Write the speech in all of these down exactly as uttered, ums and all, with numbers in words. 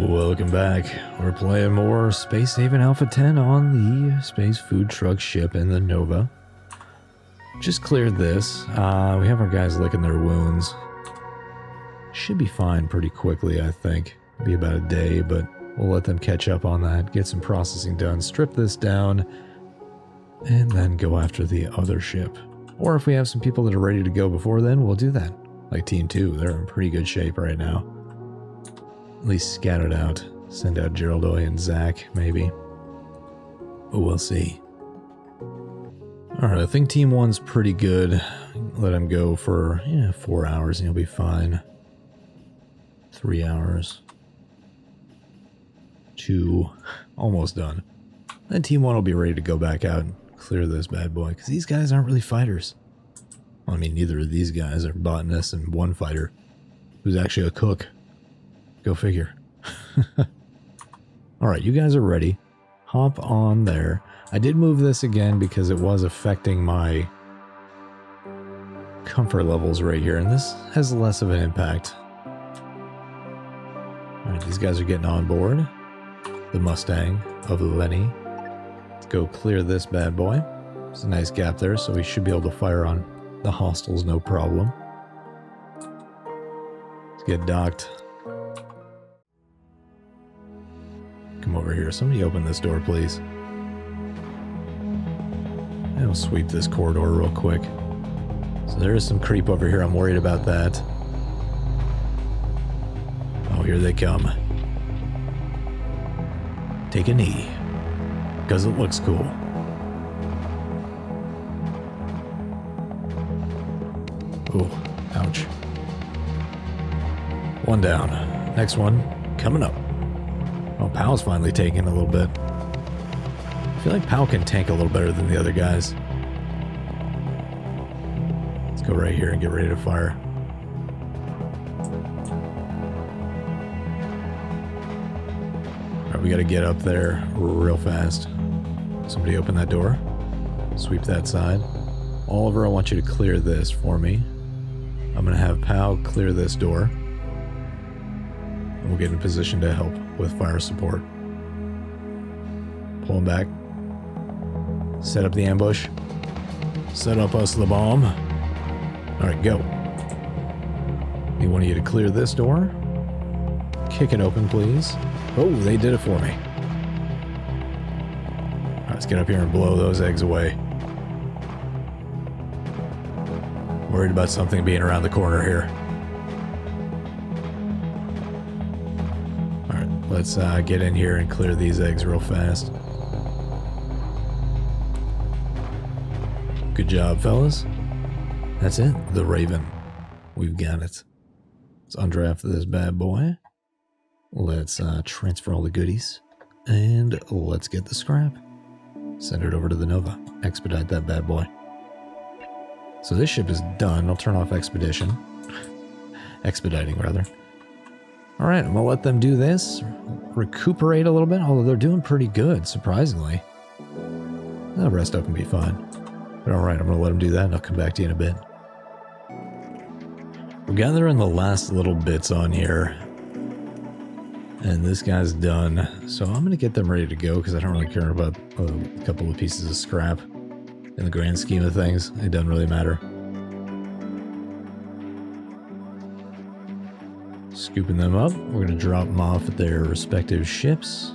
Welcome back. We're playing more Space Haven Alpha ten on the Space Food Truck ship in the Nova. Just cleared this. Uh, we have our guys licking their wounds. Should be fine pretty quickly, I think. Be about a day, but we'll let them catch up on that, get some processing done, strip this down, and then go after the other ship. Or if we have some people that are ready to go before then, we'll do that. Like Team two, they're in pretty good shape right now. At least scattered out. Send out Geraldoy and Zach, maybe. But we'll see. Alright, I think Team one's pretty good. Let him go for yeah, four hours and he'll be fine. Three hours. Two. Almost done. Then Team one will be ready to go back out and clear this bad boy. Because these guys aren't really fighters. Well, I mean, neither of these guys are botanists and one fighter. Who's actually a cook. Go figure. Alright, you guys are ready. Hop on there. I did move this again because it was affecting my comfort levels right here, and this has less of an impact. Alright, these guys are getting on board. The Mustang of Lenny. Let's go clear this bad boy. There's a nice gap there, so we should be able to fire on the hostiles, no problem. Let's get docked. Come over here. Somebody open this door, please. And we'll sweep this corridor real quick. So there is some creep over here. I'm worried about that. Oh, here they come. Take a knee. Because it looks cool. Oh, ouch. One down. Next one coming up. Oh, Pow's finally taking a little bit. I feel like Pow can tank a little better than the other guys. Let's go right here and get ready to fire. Alright, we gotta get up there real fast. Somebody open that door. Sweep that side. Oliver, I want you to clear this for me. I'm gonna have Pow clear this door. We'll get in position to help with fire support. Pull them back. Set up the ambush. Set up us the bomb. Alright, go. We want you to clear this door. Kick it open, please. Oh, they did it for me. Alright, let's get up here and blow those eggs away. Worried about something being around the corner here. Let's uh, get in here and clear these eggs real fast. Good job, fellas. That's it. The Raven. We've got it. Let's undraft this bad boy. Let's uh, transfer all the goodies. And let's get the scrap. Send it over to the Nova. Expedite that bad boy. So this ship is done. I'll turn off expedition. Expediting, rather. Alright, I'm gonna let them do this, recuperate a little bit, although they're doing pretty good, surprisingly. They'll rest up and be fine. But alright, I'm gonna let them do that and I'll come back to you in a bit. We're gathering the last little bits on here. And this guy's done, so I'm gonna get them ready to go because I don't really care about a couple of pieces of scrap. In the grand scheme of things, it doesn't really matter. Scooping them up. We're going to drop them off at their respective ships.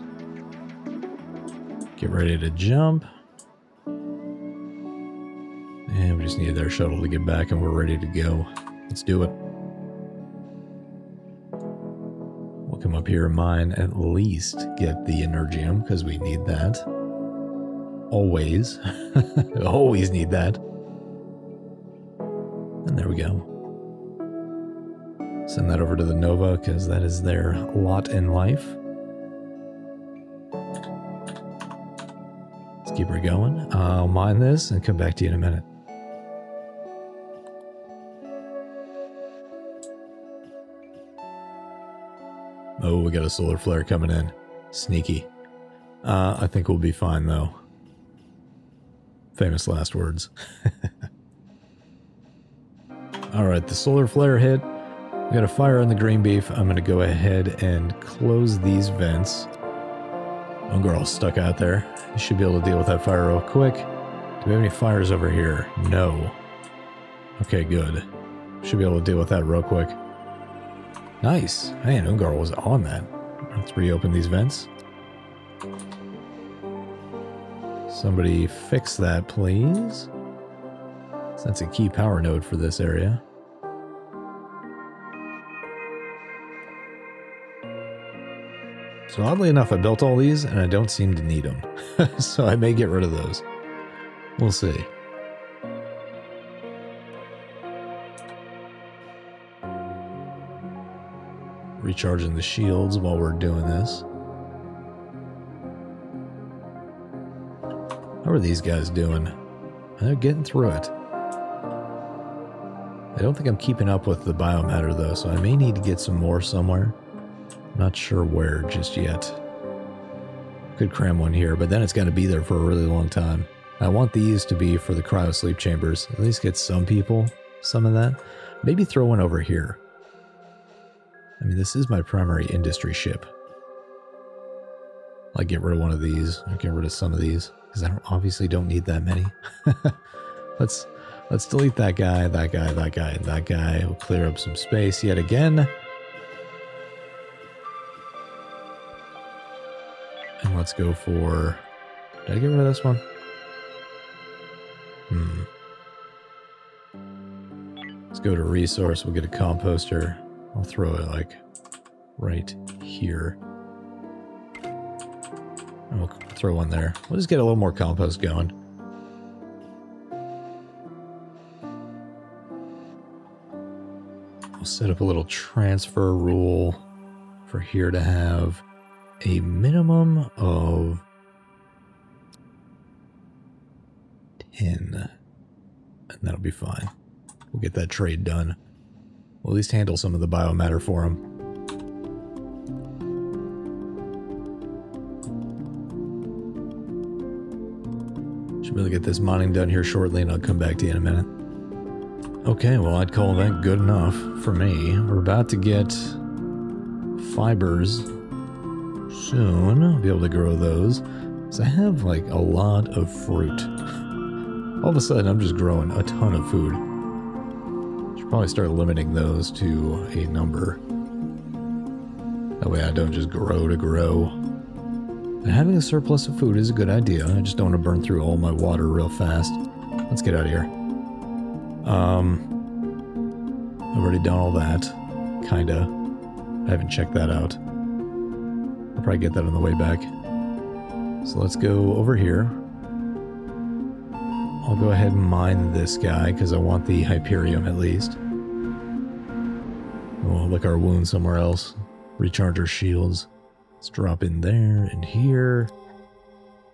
Get ready to jump. And we just need their shuttle to get back and we're ready to go. Let's do it. We'll come up here in mine, at least get the Energium because we need that. Always. Always need that. And there we go. Send that over to the Nova because that is their lot in life. Let's keep her going. I'll mine this and come back to you in a minute. Oh, we got a solar flare coming in. Sneaky. Uh, I think we'll be fine though. Famous last words. Alright, the solar flare hit. We got a fire on the green beef. I'm going to go ahead and close these vents. One girl stuck out there. You should be able to deal with that fire real quick. Do we have any fires over here? No. Okay, good. Should be able to deal with that real quick. Nice. Man, Ungar was on that. Let's reopen these vents. Somebody fix that, please. That's a key power node for this area. So oddly enough, I built all these and I don't seem to need them. So I may get rid of those. We'll see. Recharging the shields while we're doing this. How are these guys doing? They're getting through it. I don't think I'm keeping up with the biomatter though, so I may need to get some more somewhere. Not sure where just yet. Could cram one here, but then it's got to be there for a really long time. I want these to be for the cryo sleep chambers. At least get some people some of that. Maybe throw one over here. I mean, this is my primary industry ship. I'll get rid of one of these. I'll get rid of some of these because I don't, obviously don't need that many. let's let's delete that guy, that guy, that guy, and that guy. We'll clear up some space yet again. And let's go for... Did I get rid of this one? Hmm. Let's go to resource. We'll get a composter. I'll throw it like right here. And we'll throw one there. We'll just get a little more compost going. We'll set up a little transfer rule for here to have a minimum of ten. And that'll be fine. We'll get that trade done. We'll at least handle some of the biomatter for him. Should be able to get this mining done here shortly, and I'll come back to you in a minute. Okay, well, I'd call that good enough for me. We're about to get fibers soon. I'll be able to grow those. So I have, like, a lot of fruit. All of a sudden, I'm just growing a ton of food. Probably start limiting those to a number. That way I don't just grow to grow. And having a surplus of food is a good idea. I just don't want to burn through all my water real fast. Let's get out of here. Um, I've already done all that. Kinda. I haven't checked that out. I'll probably get that on the way back. So let's go over here. I'll go ahead and mine this guy, because I want the Hyperium at least. We'll lick our wound somewhere else. Recharge our shields. Let's drop in there and here.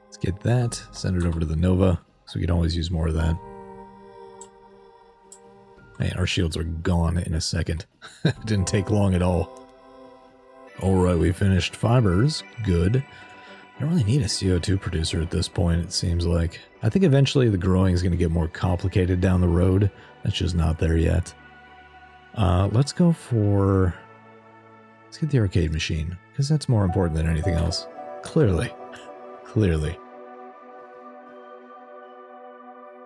Let's get that. Send it over to the Nova, so we can always use more of that. Man, our shields are gone in a second. It didn't take long at all. Alright, we finished fibers. Good. I don't really need a C O two producer at this point, it seems like. I think eventually the growing is going to get more complicated down the road. That's just not there yet. Uh, let's go for... Let's get the arcade machine, because that's more important than anything else. Clearly. Clearly.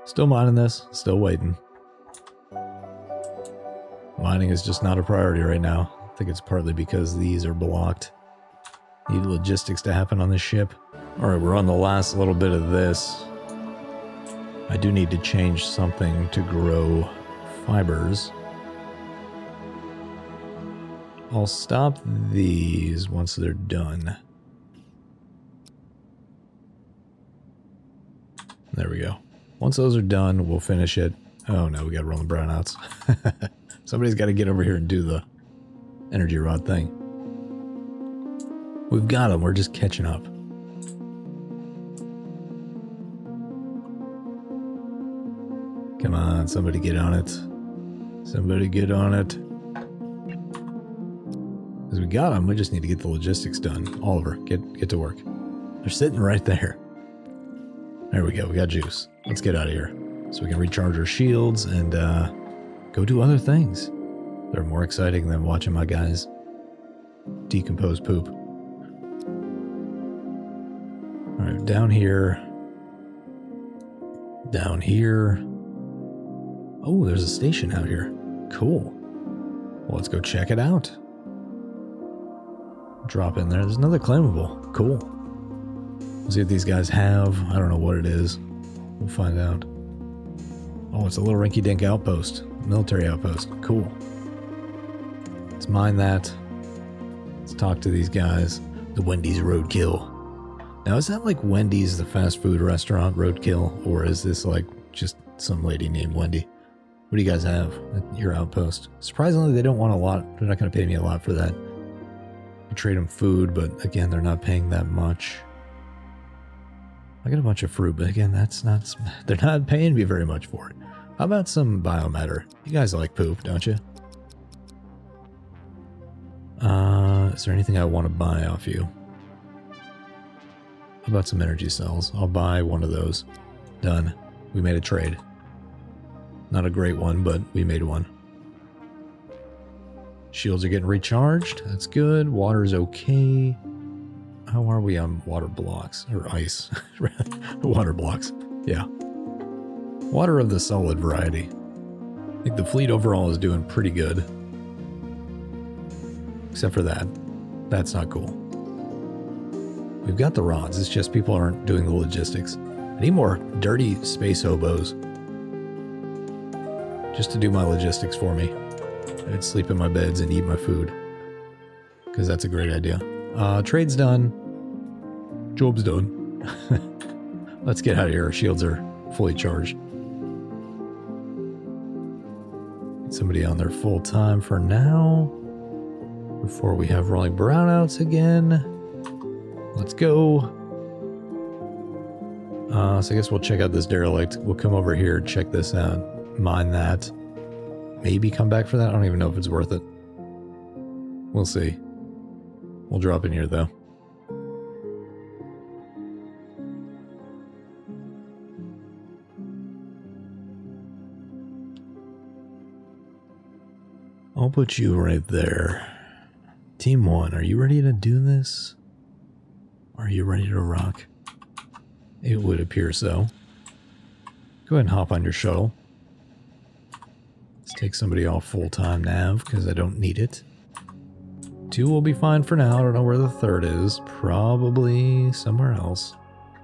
Still mining this. Still waiting. Mining is just not a priority right now. I think it's partly because these are blocked. Need logistics to happen on the ship. Alright, we're on the last little bit of this. I do need to change something to grow fibers. I'll stop these once they're done. There we go. Once those are done, we'll finish it. Oh no, we gotta run the brownouts. Somebody's gotta get over here and do the energy rod thing. We've got them, we're just catching up. Come on, somebody get on it. Somebody get on it. Because we got them, we just need to get the logistics done. Oliver, get, get to work. They're sitting right there. There we go, we got juice. Let's get out of here. So we can recharge our shields and uh, go do other things. They're more exciting than watching my guys decompose poop. All right, down here. Down here. Oh, there's a station out here. Cool. Well, let's go check it out. Drop in there. There's another claimable. Cool. We'll see what these guys have. I don't know what it is. We'll find out. Oh, it's a little rinky-dink outpost. Military outpost. Cool. Let's mine that. Let's talk to these guys. The Wendy's Roadkill. Now, is that like Wendy's, the fast food restaurant, Roadkill? Or is this like just some lady named Wendy? What do you guys have at your outpost? Surprisingly, they don't want a lot. They're not going to pay me a lot for that. I trade them food, but again, they're not paying that much. I got a bunch of fruit, but again, that's not... They're not paying me very much for it. How about some biomatter? You guys like poop, don't you? Uh, is there anything I want to buy off you? How about some energy cells? I'll buy one of those. Done. We made a trade. Not a great one, but we made one. Shields are getting recharged. That's good. Water's okay. How are we on water blocks? Or ice. Water blocks. Yeah. Water of the solid variety. I think the fleet overall is doing pretty good. Except for that. That's not cool. We've got the rods, it's just people aren't doing the logistics. I need more dirty space hobos. Just to do my logistics for me. I'd sleep in my beds and eat my food. Because that's a great idea. Uh, trade's done. Job's done. Let's get out of here, our shields are fully charged. Get somebody on there full time for now. Before we have rolling brownouts again. Let's go. Uh, so I guess we'll check out this derelict. We'll come over here, check this out, mine that. Maybe come back for that. I don't even know if it's worth it. We'll see. We'll drop in here though. I'll put you right there. Team one, are you ready to do this? Are you ready to rock? It would appear so. Go ahead and hop on your shuttle. Let's take somebody off full-time nav because I don't need it. Two will be fine for now. I don't know where the third is. Probably somewhere else.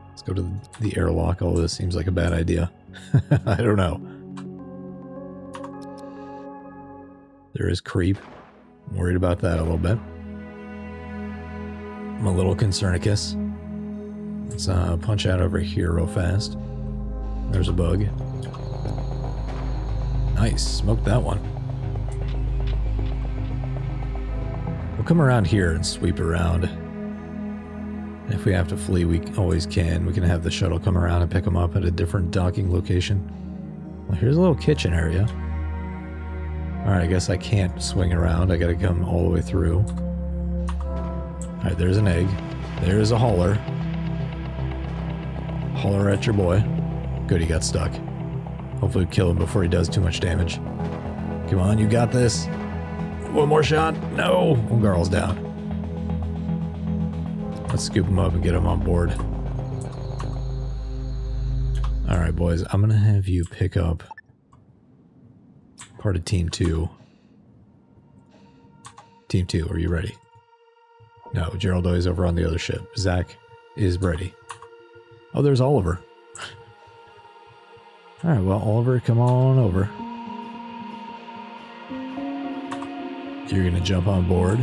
Let's go to the airlock. All this seems like a bad idea. I don't know. There is creep. I'm worried about that a little bit. I'm a little concernicus. Let's uh, punch out over here real fast. There's a bug. Nice, smoked that one. We'll come around here and sweep around. And if we have to flee, we always can. We can have the shuttle come around and pick them up at a different docking location. Well, here's a little kitchen area. Alright, I guess I can't swing around. I gotta come all the way through. Alright, there's an egg. There's a hauler. Holler at your boy. Good, he got stuck. Hopefully we kill him before he does too much damage. Come on, you got this. One more shot. No! Garl's down. Let's scoop him up and get him on board. Alright, boys. I'm gonna have you pick up part of Team two. Team two, are you ready? No, Geraldo is over on the other ship. Zach is ready. Oh, there's Oliver. Alright, well, Oliver, come on over. You're going to jump on board.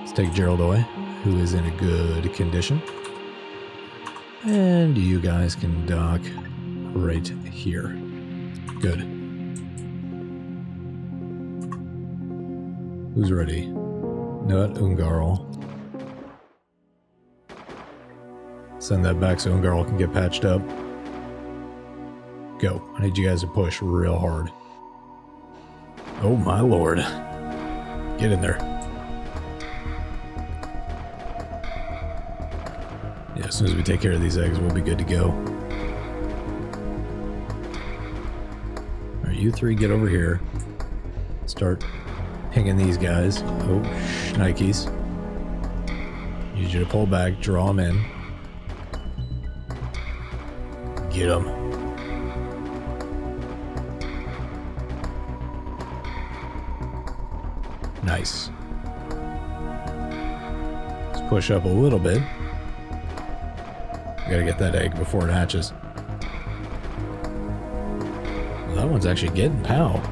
Let's take Geraldo, who is in a good condition. And you guys can dock right here. Good. Who's ready? Nut Ungarl. Send that back so Ungarl can get patched up. Go. I need you guys to push real hard. Oh my lord. Get in there. Yeah, as soon as we take care of these eggs, we'll be good to go. Alright, you three get over here. Start pinging these guys. Oh, shnikes. Use you to pull back, draw them in. Get them. Nice. Let's push up a little bit. Gotta get that egg before it hatches. Well, that one's actually getting pow.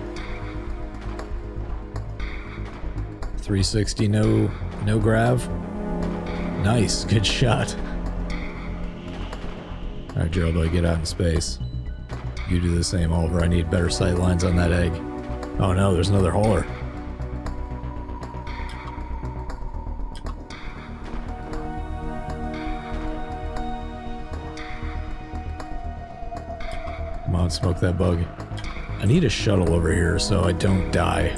three sixty, no, no grav. Nice, good shot. All right, Geraldo, get out in space. You do the same, Oliver. I need better sight lines on that egg. Oh no, there's another hauler. Come on, smoke that bug. I need a shuttle over here so I don't die.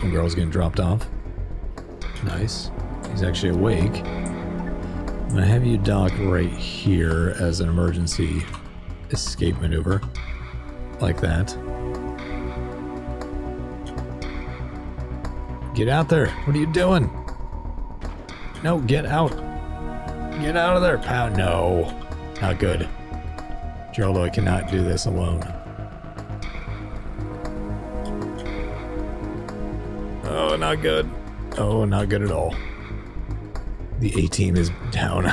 The girl's getting dropped off. Nice. He's actually awake. I'm gonna have you dock right here as an emergency escape maneuver, like that. Get out there! What are you doing? No, get out! Get out of there! Pow! No, not good. Geraldo, I cannot do this alone. Oh, not good. Oh, not good at all. The A-team is down.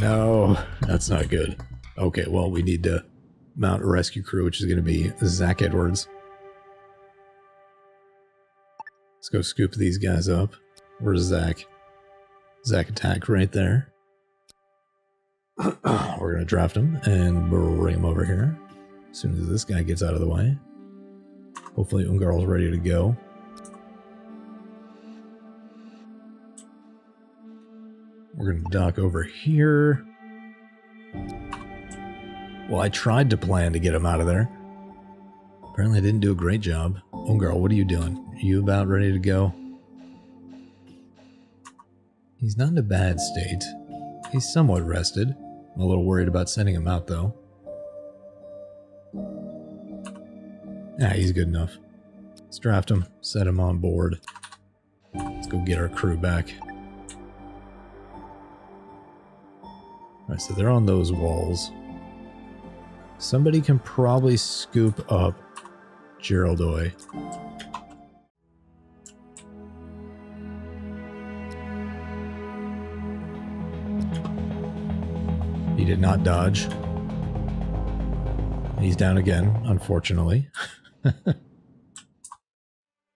No, that's not good. Okay, well, we need to mount a rescue crew, which is going to be Zach Edwards. Let's go scoop these guys up. Where's Zach? Zach attack right there. We're going to draft him and bring him over here as soon as this guy gets out of the way. Hopefully Ungarl's ready to go. We're gonna dock over here. Well, I tried to plan to get him out of there. Apparently I didn't do a great job. Ungarl, what are you doing? Are you about ready to go? He's not in a bad state. He's somewhat rested. I'm a little worried about sending him out though. Ah, he's good enough. Let's draft him, set him on board. Let's go get our crew back. Alright, so they're on those walls. Somebody can probably scoop up Geraldoy. He did not dodge. He's down again, unfortunately.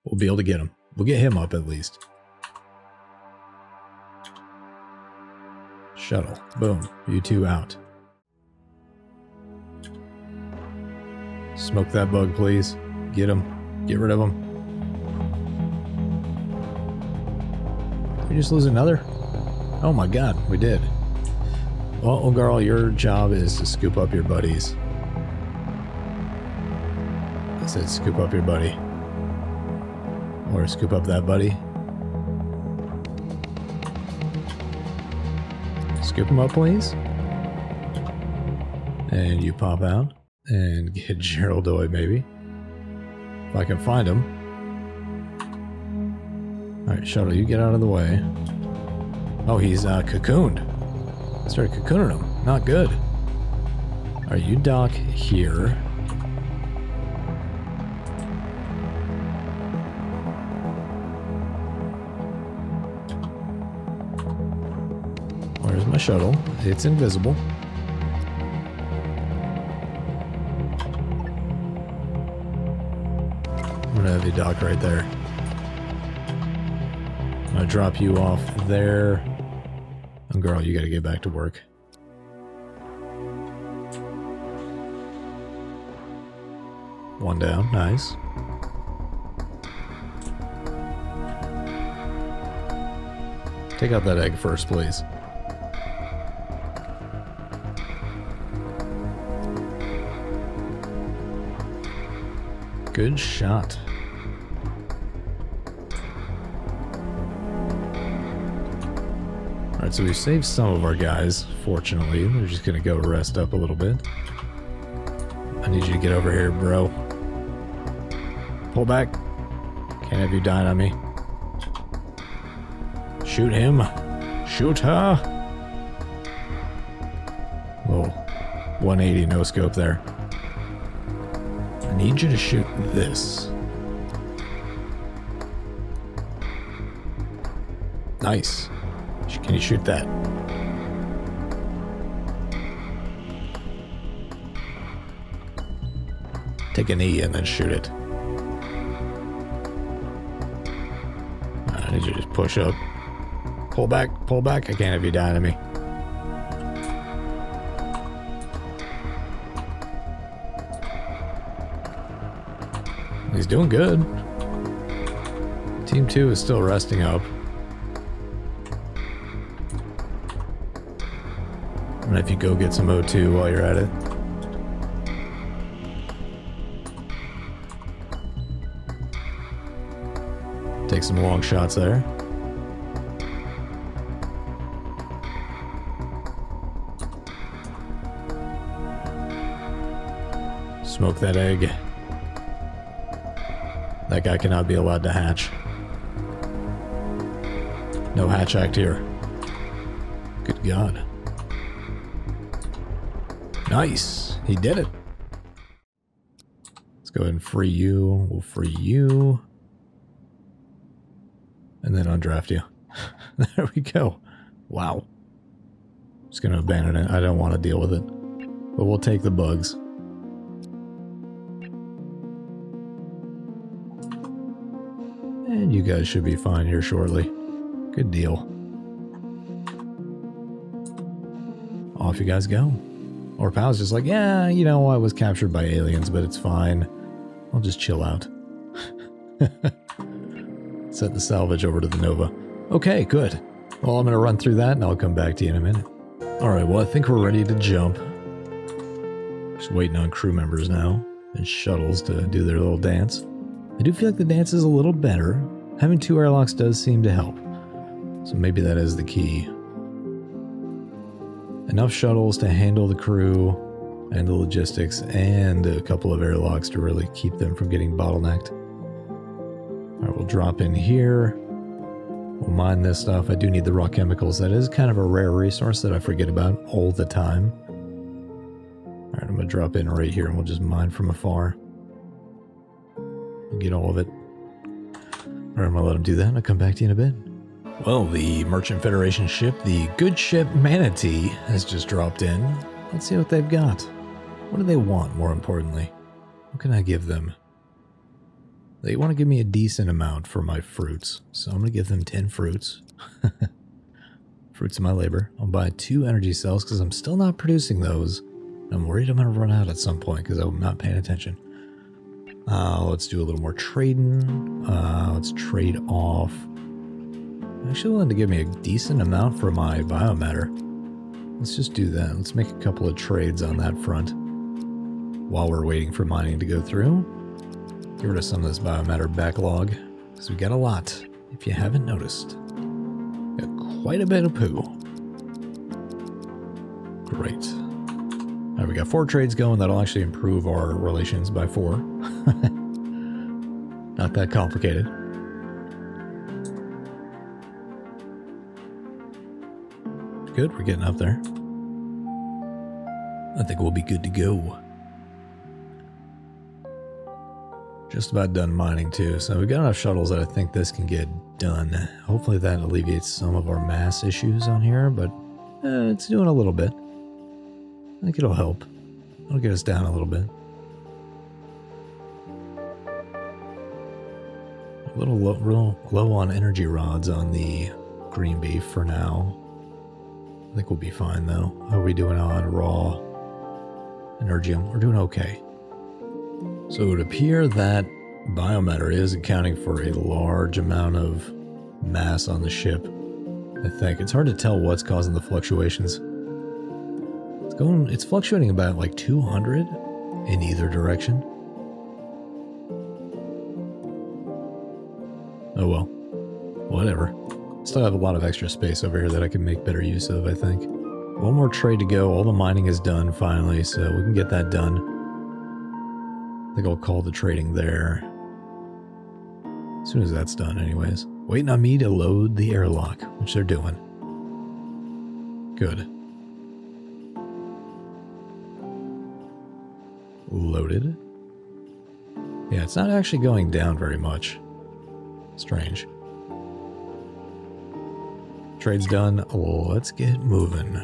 We'll be able to get him. We'll get him up at least. Shuttle. Boom. You two out. Smoke that bug, please. Get him. Get rid of him. Did we just lose another? Oh my god, we did. Well, Ungarl, your job is to scoop up your buddies. I said scoop up your buddy. Or scoop up that buddy. Scoop him up, please. And you pop out and get Geraldoy, maybe. If I can find him. Alright, Shuttle, you get out of the way. Oh, he's uh, cocooned. Started cocooning him. Not good. Alright, you dock here. My shuttle, it's invisible. I'm gonna have you dock right there. I'm gonna drop you off there. And girl, you gotta get back to work. One down, nice. Take out that egg first, please. Good shot. Alright, Alright, so we've saved some of our guys, fortunately. They're just gonna go rest up a little bit. I need you to get over here, bro. Pull back. Can't have you dying on me. Shoot him. Shoot her. Whoa. one eighty no scope there. I need you to shoot this. Nice. Can you shoot that? Take a knee and then shoot it. I need you to just push up. Pull back, pull back. I can't have you dying to me. He's doing good. Team two is still resting up. And if you go get some O two while you're at it. Take some long shots there. Smoke that egg. That guy cannot be allowed to hatch. No hatch act here. Good God. Nice. He did it. Let's go ahead and free you. We'll free you. And then undraft you. There we go. Wow. Just going to abandon it. I don't want to deal with it. But we'll take the bugs. And you guys should be fine here shortly. Good deal. Off you guys go. Or Pal's just like, yeah, you know, I was captured by aliens, but it's fine. I'll just chill out. Set the salvage over to the Nova. Okay, good. Well, I'm going to run through that and I'll come back to you in a minute. All right, well, I think we're ready to jump. Just waiting on crew members now and shuttles to do their little dance. I do feel like the dance is a little better. Having two airlocks does seem to help. So maybe that is the key. Enough shuttles to handle the crew and the logistics and a couple of airlocks to really keep them from getting bottlenecked. All right, we'll drop in here. We'll mine this stuff. I do need the raw chemicals. That is kind of a rare resource that I forget about all the time. All right, I'm going to drop in right here and we'll just mine from afar. We'll get all of it. All right, I'm going to let them do that and I'll come back to you in a bit. Well, the Merchant Federation ship, the good ship Manatee, has just dropped in. Let's see what they've got. What do they want, more importantly? What can I give them? They want to give me a decent amount for my fruits, so I'm going to give them ten fruits. Fruits of my labor. I'll buy two energy cells because I'm still not producing those. I'm worried I'm going to run out at some point because I'm not paying attention. Uh, let's do a little more trading. Uh, let's trade off. Actually willing to give me a decent amount for my biomatter. Let's just do that. Let's make a couple of trades on that front while we're waiting for mining to go through. Get rid of some of this biomatter backlog because we got a lot. If you haven't noticed, got quite a bit of poo. Great. All right, we got four trades going. That'll actually improve our relations by four. Not that complicated. Good, we're getting up there. I think we'll be good to go. Just about done mining too, so we've got enough shuttles that I think this can get done. Hopefully that alleviates some of our mass issues on here, but eh, it's doing a little bit. I think it'll help. It'll get us down a little bit. A little low, real low on energy rods on the green beef for now. I think we'll be fine though. How are we doing on raw Energium? We're doing okay. So it would appear that biomatter is accounting for a large amount of mass on the ship. I think it's hard to tell what's causing the fluctuations. It's going, it's fluctuating about like two hundred in either direction. Oh well, whatever. Still have a lot of extra space over here that I can make better use of, I think. One more trade to go. All the mining is done finally, so we can get that done. I think I'll call the trading there. As soon as that's done, anyways. Waiting on me to load the airlock, which they're doing. Good. Loaded. Yeah, it's not actually going down very much. Strange. Trade's done. Let's get moving.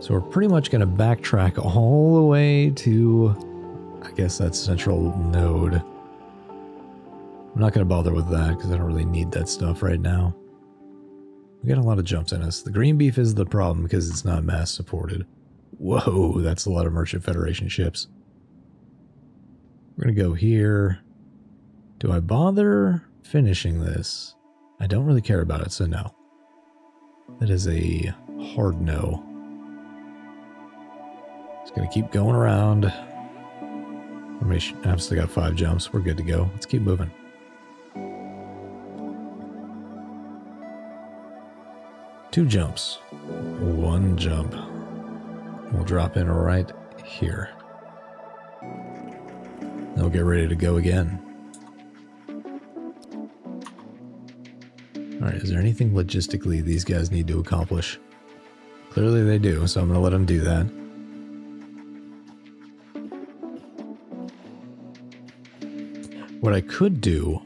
So we're pretty much going to backtrack all the way to, I guess that's central node. I'm not going to bother with that because I don't really need that stuff right now. We got a lot of jumps in us. The green beef is the problem because it's not mass supported. Whoa, that's a lot of Merchant Federation ships. We're going to go here. Do I bother finishing this? I don't really care about it, so no. That is a hard no. It's going to keep going around. I've still got five jumps. We're good to go. Let's keep moving. Two jumps. One jump. We'll drop in right here. Then we'll get ready to go again. Alright, is there anything logistically these guys need to accomplish? Clearly they do, so I'm going to let them do that. What I could do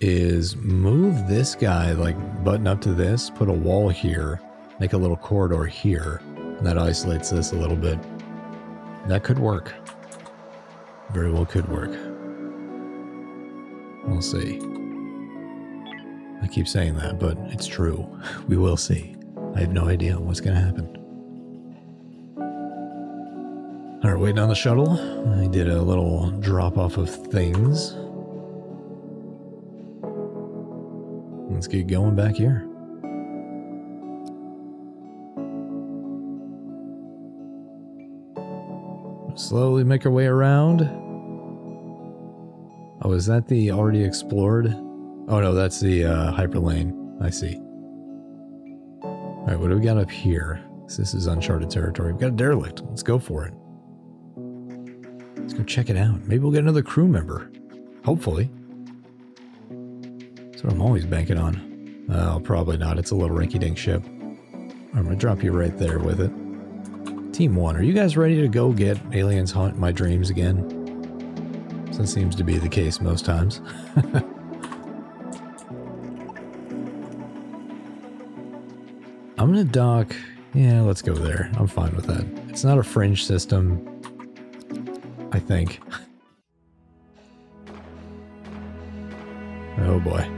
is move this guy, like, button up to this, put a wall here, make a little corridor here, and that isolates this a little bit. That could work. Very well could work. We'll see. I keep saying that, but it's true. We will see. I have no idea what's going to happen. All right, waiting on the shuttle. I did a little drop off of things. Let's get going back here. Slowly make our way around. Oh, is that the already explored? Oh no, that's the uh, hyperlane. I see. All right, what do we got up here? This is uncharted territory. We've got a derelict. Let's go for it. Let's go check it out. Maybe we'll get another crew member. Hopefully. That's what I'm always banking on. Oh, probably not. It's a little rinky-dink ship. I'm going to drop you right there with it. Team one, are you guys ready to go get aliens haunt my dreams again? So that seems to be the case most times. I'm gonna dock. Yeah, let's go there. I'm fine with that. It's not a fringe system, I think. Oh boy.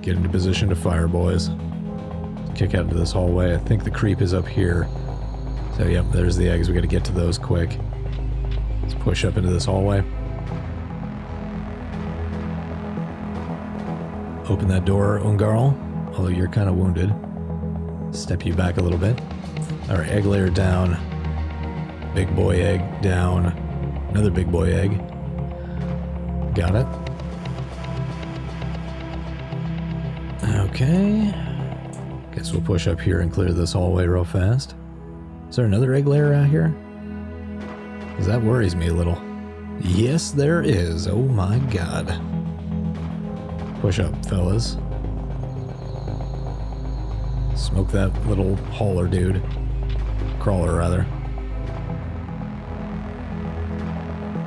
Get into position to fire, boys. Kick out of this hallway. I think the creep is up here. So yep, there's the eggs. We gotta get to those quick. Let's push up into this hallway. Open that door, Ungarl. Although you're kind of wounded. Step you back a little bit. All right, egg layer down. Big boy egg down. Another big boy egg. Got it. Okay. Guess we'll push up here and clear this hallway real fast. Is there another egg layer out here? Because that worries me a little. Yes, there is. Oh my god. Push up, fellas. Smoke that little hauler dude. Crawler, rather.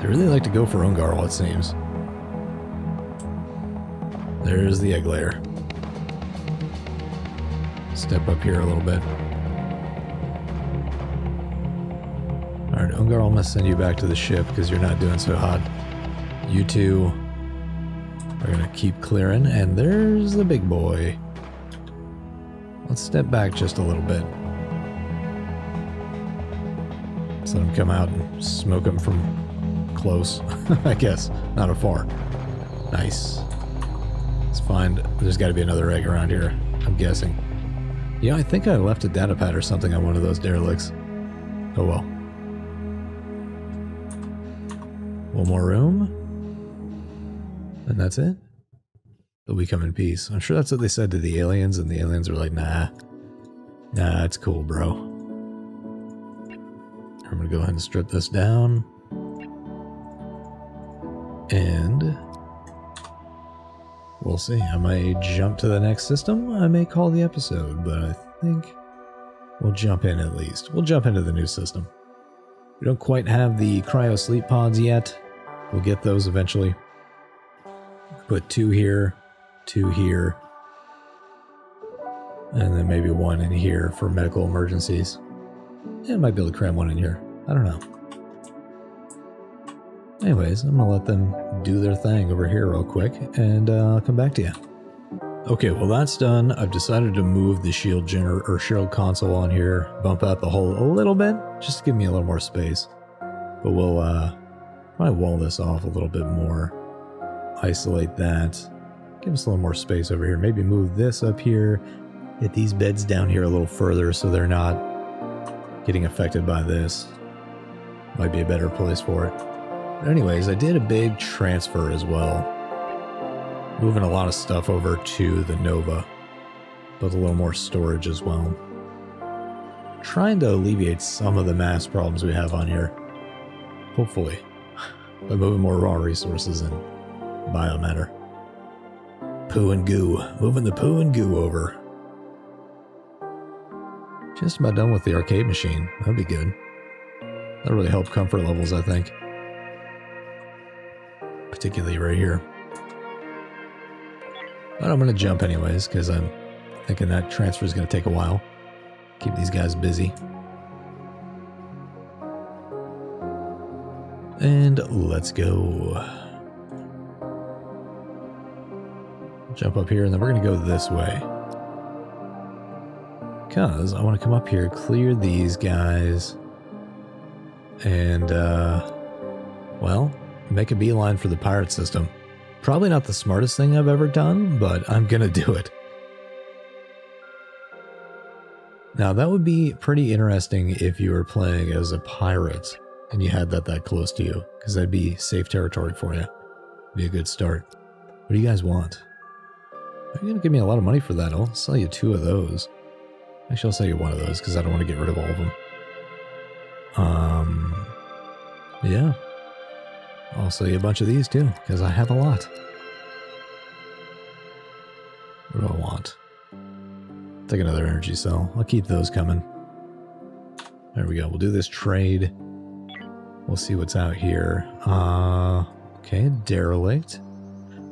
They really like to go for Ungarl, it seems. There's the egg layer. Step up here a little bit. Alright, Ungarl, I'm gonna send you back to the ship because you're not doing so hot. You two are gonna keep clearing, and there's the big boy. Let's step back just a little bit. Let's let him come out and smoke him from close. I guess. Not afar. Nice. Let's find... There's gotta be another egg around here, I'm guessing. Yeah, I think I left a data pad or something on one of those derelicts. Oh well. One more room. And that's it. that we come in peace. I'm sure that's what they said to the aliens, and the aliens were like, nah. Nah, it's cool, bro. I'm gonna go ahead and strip this down. And we'll see. I might jump to the next system. I may call the episode, but I think we'll jump in at least. We'll jump into the new system. We don't quite have the cryo sleep pods yet. We'll get those eventually. Put two here, two here, and then maybe one in here for medical emergencies. Yeah, I might be able to cram one in here. I don't know. Anyways, I'm gonna let them do their thing over here real quick, and uh, I'll come back to you. Okay, well that's done. I've decided to move the shield gener or shield console on here, bump out the hole a little bit, just to give me a little more space. But we'll uh, probably wall this off a little bit more, isolate that, give us a little more space over here. Maybe move this up here, get these beds down here a little further so they're not getting affected by this. Might be a better place for it. Anyways, I did a big transfer as well, moving a lot of stuff over to the Nova, but a little more storage as well. Trying to alleviate some of the mass problems we have on here, hopefully, by moving more raw resources and biomatter. Poo and goo, moving the poo and goo over. Just about done with the arcade machine, that'd be good. That'll really help comfort levels, I think. Particularly right here. But I'm going to jump anyways, because I'm thinking that transfer is going to take a while. Keep these guys busy. And let's go. Jump up here, and then we're going to go this way. Because I want to come up here, clear these guys, and, uh, well, make a beeline for the pirate system. Probably not the smartest thing I've ever done, but I'm gonna do it. Now that would be pretty interesting if you were playing as a pirate and you had that that close to you, because that'd be safe territory for you. Be a good start. What do you guys want? You're gonna give me a lot of money for that. I'll sell you two of those. Actually, I'll sell you one of those because I don't want to get rid of all of them. Um, yeah. I'll sell you a bunch of these too, because I have a lot. What do I want? Take another energy cell. I'll keep those coming. There we go. We'll do this trade. We'll see what's out here. Uh, okay, derelict.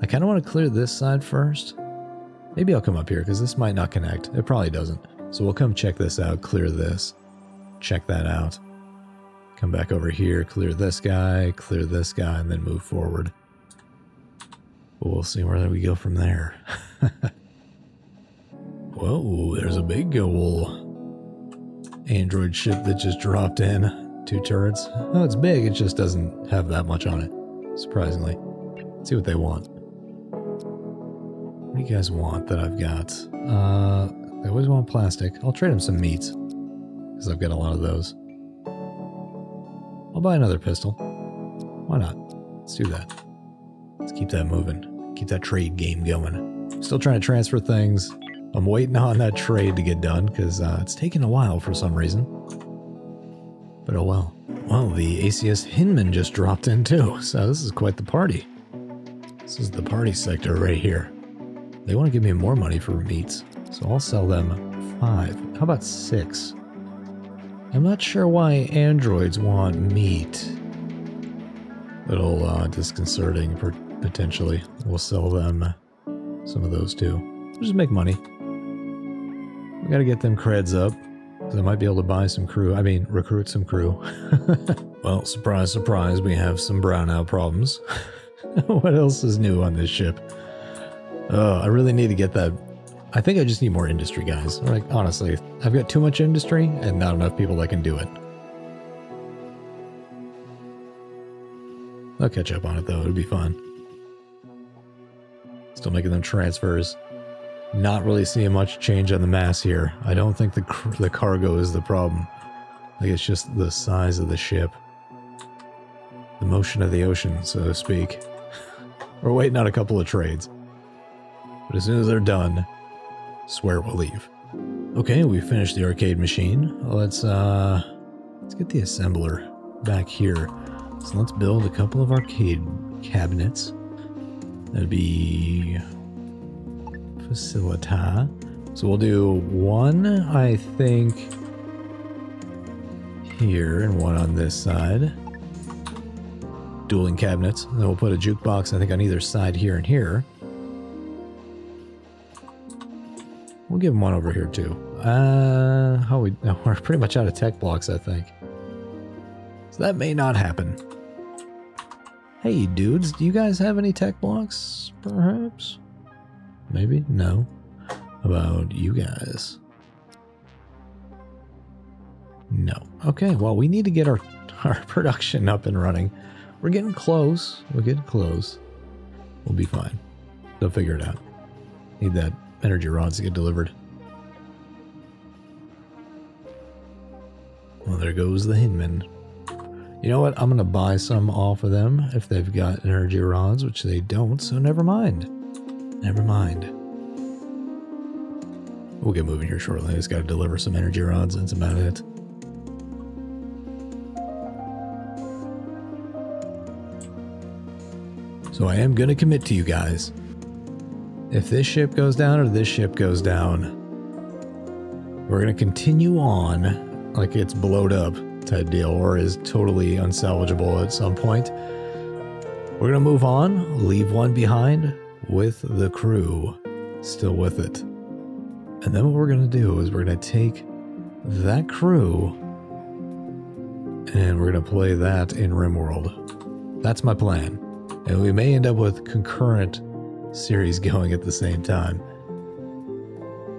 I kind of want to clear this side first. Maybe I'll come up here, because this might not connect. It probably doesn't. So we'll come check this out, clear this, check that out. Come back over here, clear this guy, clear this guy, and then move forward. But we'll see where we go from there. Whoa, there's a big goal. Android ship that just dropped in. Two turrets. Oh, it's big, it just doesn't have that much on it, surprisingly. Let's see what they want. What do you guys want that I've got? Uh, I always want plastic. I'll trade them some meats, because I've got a lot of those. I'll buy another pistol. Why not? Let's do that. Let's keep that moving. Keep that trade game going. I'm still trying to transfer things. I'm waiting on that trade to get done because uh, it's taking a while for some reason. But oh well. Well, the A C S Hinman just dropped in too, so this is quite the party. This is the party sector right here. They want to give me more money for meats, so I'll sell them five. How about six? I'm not sure why androids want meat. Little uh, disconcerting, potentially. We'll sell them some of those too. We'll just make money. We gotta get them creds up, because I might be able to buy some crew. I mean, recruit some crew. Well, surprise, surprise, we have some brownout problems. What else is new on this ship? Oh, I really need to get that. I think I just need more industry, guys. Like, honestly, I've got too much industry and not enough people that can do it. I'll catch up on it, though. It'll be fun. Still making them transfers. Not really seeing much change on the mass here. I don't think the, cr the cargo is the problem. I think it's just the size of the ship. The motion of the ocean, so to speak. We're waiting on a couple of trades. but as soon as they're done, swear we'll leave. Okay, we finished the arcade machine. Let's uh, let's get the assembler back here. So let's build a couple of arcade cabinets. That'd be facilita. So we'll do one, I think, here and one on this side. Dueling cabinets. And then we'll put a jukebox, I think, on either side here and here. We'll give them one over here too. Uh, how we? We're pretty much out of tech blocks, I think. So that may not happen. Hey, dudes, do you guys have any tech blocks, perhaps? Maybe? No. How about you guys? No. Okay, well, we need to get our, our production up and running. We're getting close. We're getting close. We'll be fine. They'll figure it out. Need that energy rods to get delivered. Well, there goes the Hinman. You know what? I'm going to buy some off of them if they've got energy rods, which they don't, so never mind. Never mind. We'll get moving here shortly. I just got to deliver some energy rods. That's about it. So I am going to commit to you guys. If this ship goes down or this ship goes down, we're going to continue on like it's blowed up type deal, or is totally unsalvageable at some point. We're gonna move on, leave one behind with the crew still with it, and then what we're gonna do is we're gonna take that crew and we're gonna play that in RimWorld. That's my plan, and we may end up with concurrent series going at the same time.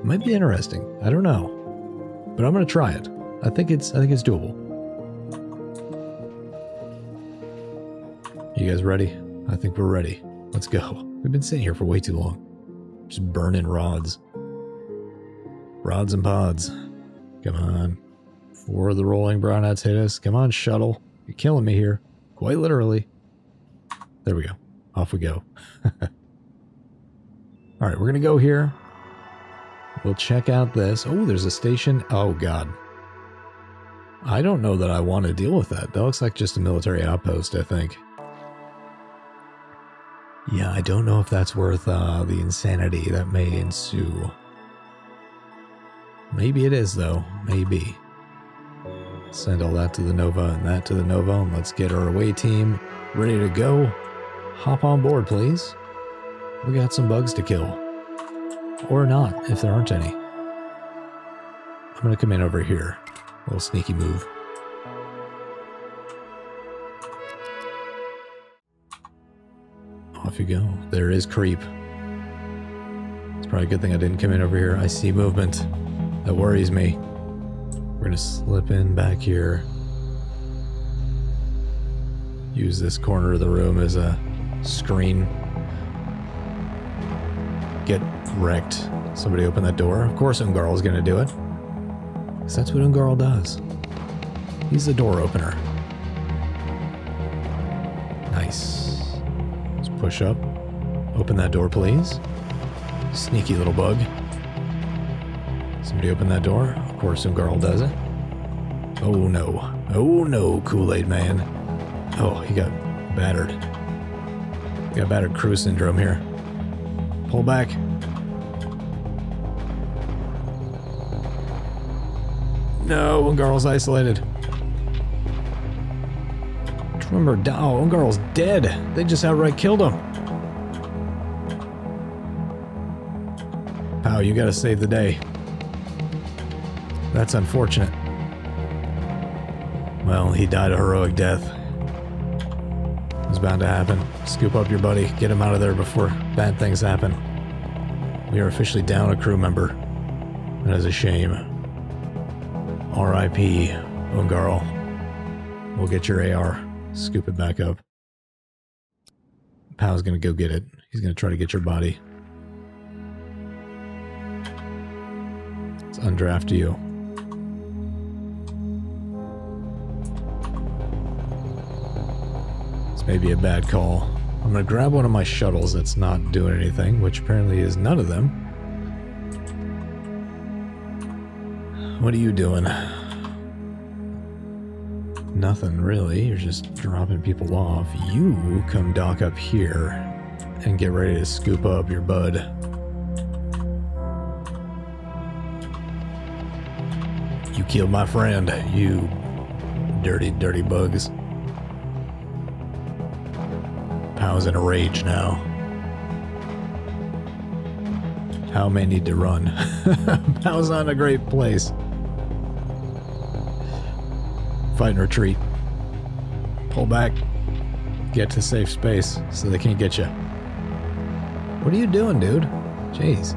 Might be interesting, I don't know, but I'm gonna try it. I think it's I think it's doable. You guys ready? I think we're ready. Let's go. We've been sitting here for way too long. Just burning rods. Rods and pods. Come on. Before the rolling brownouts hit us. Come on, shuttle. You're killing me here. Quite literally. There we go. Off we go. Alright, we're gonna go here. We'll check out this. Oh, there's a station. Oh, God. I don't know that I want to deal with that. That looks like just a military outpost, I think. Yeah, I don't know if that's worth uh, the insanity that may ensue. Maybe it is, though. Maybe. Send all that to the Nova and that to the Nova, and let's get our away team ready to go. Hop on board, please. We got some bugs to kill. Or not, if there aren't any. I'm going to come in over here. A little sneaky move. Off you go. There is creep. It's probably a good thing I didn't come in over here. I see movement. That worries me. We're gonna slip in back here. Use this corner of the room as a screen. Get wrecked. Somebody open that door. Of course Ungarl's gonna do it. Because that's what Ungarl does. He's the door opener. Nice. Let's push up. Open that door, please. Sneaky little bug. Somebody open that door. Of course Ungarl does it. Oh no. Oh no, Kool-Aid Man. Oh, he got battered. He got battered crew syndrome here. Pull back. No, Ungarl's isolated. Remember, oh, Ungarl's dead. They just outright killed him. Pow, you gotta save the day. That's unfortunate. Well, he died a heroic death. It was bound to happen. Scoop up your buddy. Get him out of there before bad things happen. We are officially down a crew member. That is a shame. R I P Ungarl. We'll get your A R. Scoop it back up. Pow's gonna go get it. He's gonna try to get your body. Let's undraft you. This may be a bad call. I'm gonna grab one of my shuttles that's not doing anything, which apparently is none of them. What are you doing? Nothing really, you're just dropping people off. You come dock up here and get ready to scoop up your bud. You killed my friend, you dirty, dirty bugs. Pow's in a rage now. Pow may need to run. Pow's not in a great place. Fight and retreat. Pull back. Get to safe space so they can't get you. What are you doing, dude? Jeez.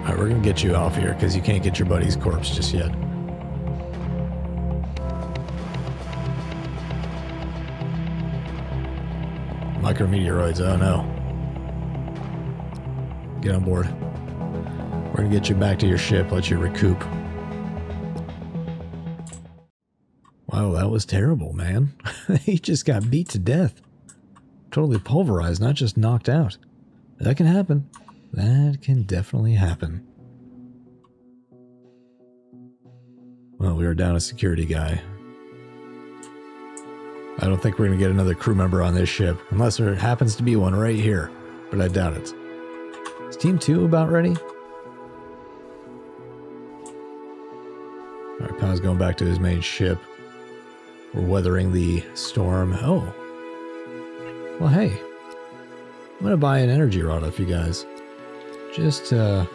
Alright, we're gonna get you off here because you can't get your buddy's corpse just yet. Micrometeoroids, oh no. Get on board. We're gonna get you back to your ship, let you recoup. Wow, that was terrible, man. He just got beat to death. Totally pulverized, not just knocked out. That can happen. That can definitely happen. Well, we are down a security guy. I don't think we're going to get another crew member on this ship, unless there happens to be one right here, but I doubt it. Is Team two about ready? Alright, Pow's going back to his main ship. We're weathering the storm. Oh. Well, hey. I'm going to buy an energy rod off you guys. Just to uh,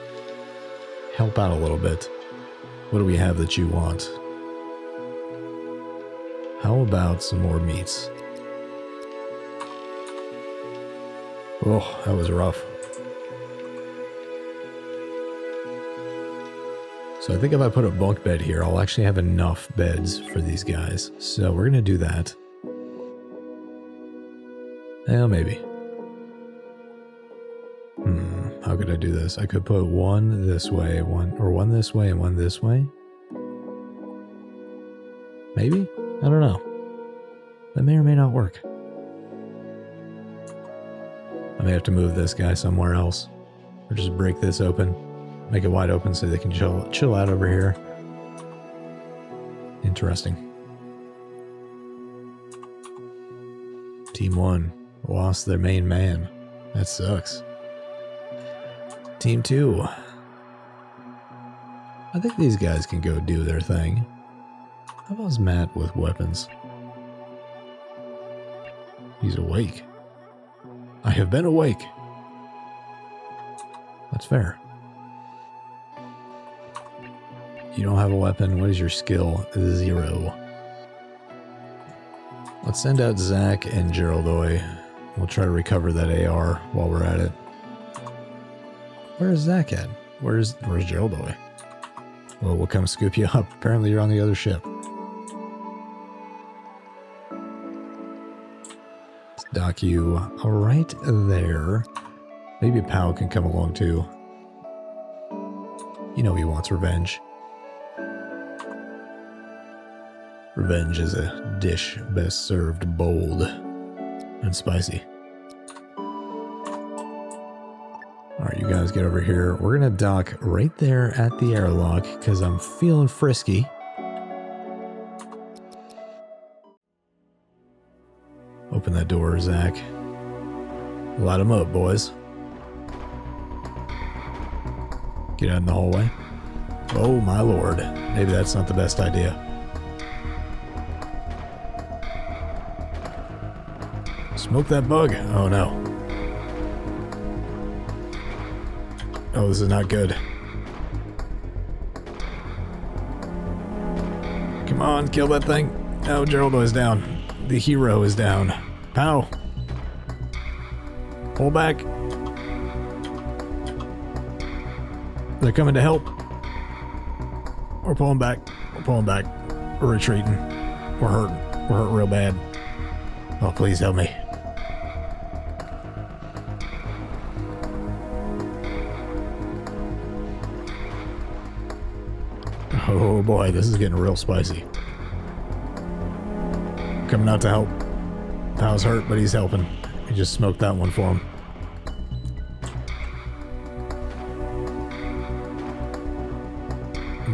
help out a little bit. What do we have that you want? How about some more meats? Oh, that was rough. So I think if I put a bunk bed here, I'll actually have enough beds for these guys. So we're going to do that. Yeah, maybe. Hmm, how could I do this? I could put one this way, one or one this way and one this way. Maybe? I don't know. That may or may not work. I may have to move this guy somewhere else. Or just break this open. Make it wide open so they can chill, chill out over here. Interesting. Team one lost their main man. That sucks. Team two. I think these guys can go do their thing. How about Matt with weapons? He's awake. I have been awake. That's fair. You don't have a weapon. What is your skill? Zero. Let's send out Zach and Geraldoy. We'll try to recover that A R while we're at it. Where is Zach at? Where's, where's Geraldoy? Well, we'll come scoop you up. Apparently you're on the other ship. Dock you right there. Maybe Pow can come along too. You know he wants revenge. Revenge is a dish best served bold and spicy. Alright, you guys get over here. We're gonna dock right there at the airlock because I'm feeling frisky. Open that door, Zach. Light them up, boys. Get out in the hallway. Oh my lord. Maybe that's not the best idea. Smoke that bug. Oh no. Oh, this is not good. Come on, kill that thing. Oh, Geraldo is down. The hero is down. Pow! Pull back. They're coming to help. We're pulling back. We're pulling back. We're retreating. We're hurting. We're hurt real bad. Oh, please help me. Oh boy, this is getting real spicy. Coming out to help. Pal's hurt, but he's helping. He just smoked that one for him.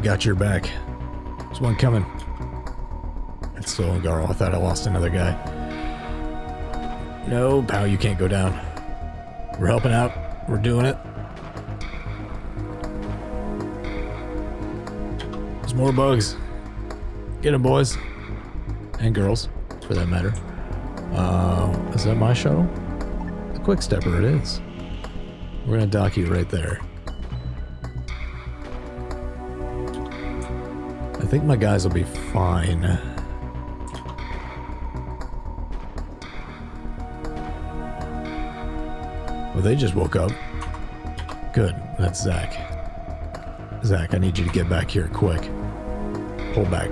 Got your back. There's one coming. It's still in Garo. I thought I lost another guy. No, pal, you can't go down. We're helping out. We're doing it. There's more bugs. Get them, boys. And girls, for that matter. Uh, is that my shuttle? The Quick Stepper, it is. We're going to dock you right there. I think my guys will be fine. Well, they just woke up. Good. That's Zach. Zach, I need you to get back here quick. Pull back.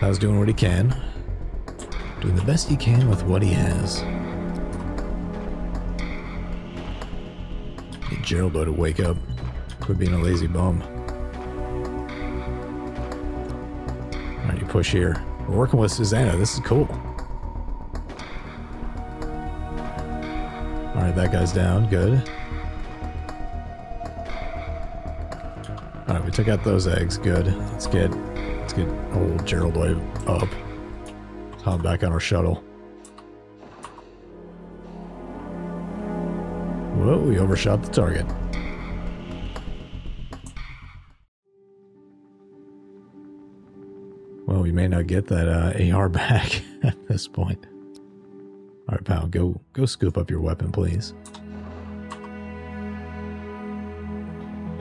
Pal's doing what he can. Doing the best he can with what he has. Need Geraldo to wake up. Quit being a lazy bum. Alright, you push here. We're working with Susanna. This is cool. Alright, that guy's down. Good. Alright, we took out those eggs. Good. Let's get let's get old Geraldo up. Let's hop back on our shuttle. Whoa, we overshot the target. We may not get that uh, A R back at this point. All right, pal, go go scoop up your weapon, please.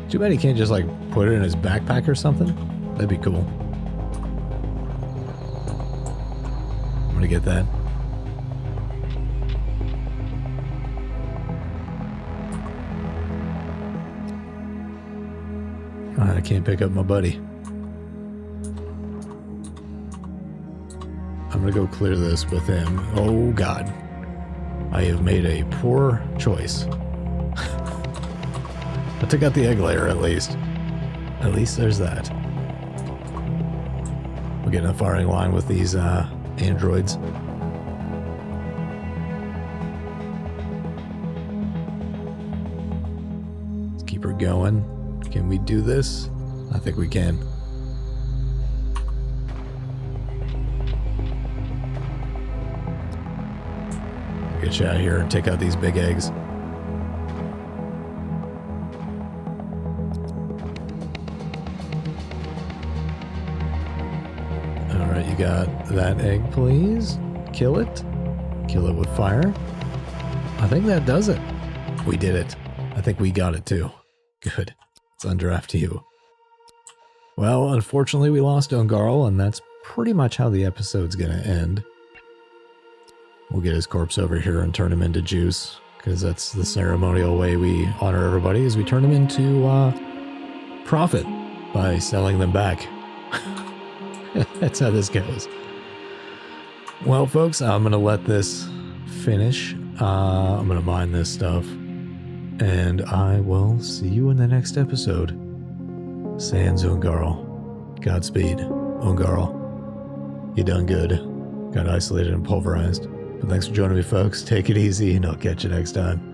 Too bad he can't just like put it in his backpack or something. That'd be cool. I'm gonna get that. All right, I can't pick up my buddy. I'm gonna go clear this with him. Oh God, I have made a poor choice. I took out the egg layer at least. At least there's that. We're getting a firing line with these uh, androids. Let's keep her going. Can we do this? I think we can. Get you out here and take out these big eggs. All right, you got that egg, please. Kill it. Kill it with fire. I think that does it. We did it. I think we got it too. Good. It's under after you. Well, unfortunately, we lost Ungarl, and that's pretty much how the episode's going to end. We'll get his corpse over here and turn him into juice, because that's the ceremonial way we honor everybody, is we turn them into uh, profit by selling them back. That's how this goes. Well, folks, I'm going to let this finish. Uh, I'm going to mine this stuff, and I will see you in the next episode. Sans Ungarl. Godspeed, Ungarl. You done good. Got isolated and pulverized. But thanks for joining me, folks. Take it easy, and I'll catch you next time.